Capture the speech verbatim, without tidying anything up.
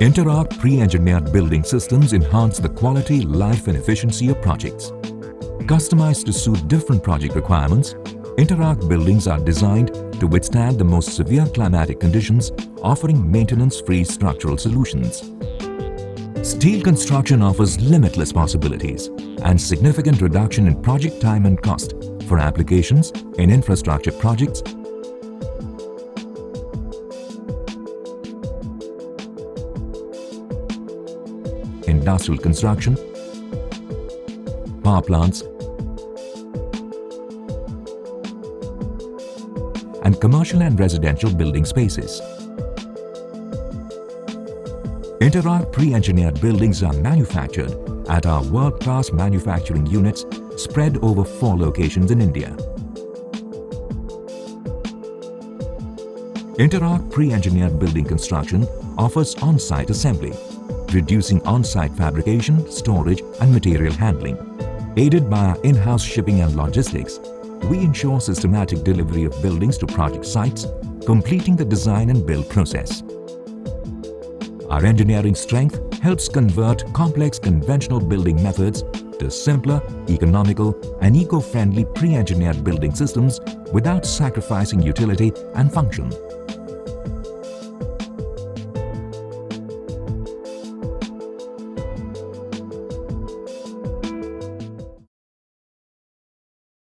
Interarch pre-engineered building systems enhance the quality, life and efficiency of projects. Customized to suit different project requirements, Interarch buildings are designed to withstand the most severe climatic conditions, offering maintenance-free structural solutions. Steel construction offers limitless possibilities and significant reduction in project time and cost for applications in infrastructure projects, industrial construction, power plants, and commercial and residential building spaces. Interarch pre-engineered buildings are manufactured at our world-class manufacturing units spread over four locations in India. Interarch pre-engineered building construction offers on-site assembly, reducing on-site fabrication, storage and material handling. Aided by our in-house shipping and logistics, we ensure systematic delivery of buildings to project sites, completing the design and build process. Our engineering strength helps convert complex conventional building methods to simpler, economical and eco-friendly pre-engineered building systems without sacrificing utility and function.